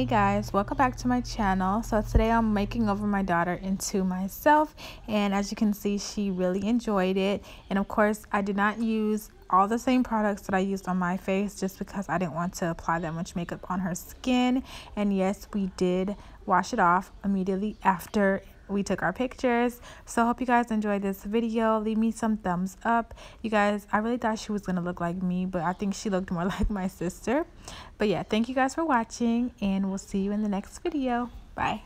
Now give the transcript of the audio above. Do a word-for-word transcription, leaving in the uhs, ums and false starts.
Hey guys, welcome back to my channel. So today I'm making over my daughter into myself, and as you can see she really enjoyed it. And of course I did not use all the same products that I used on my face just because I didn't want to apply that much makeup on her skin. And yes, we did wash it off immediately after we took our pictures. So I hope you guys enjoyed this video. Leave me some thumbs up. You guys, I really thought she was gonna look like me, but I think she looked more like my sister. But yeah, thank you guys for watching, and we'll see you in the next video. Bye.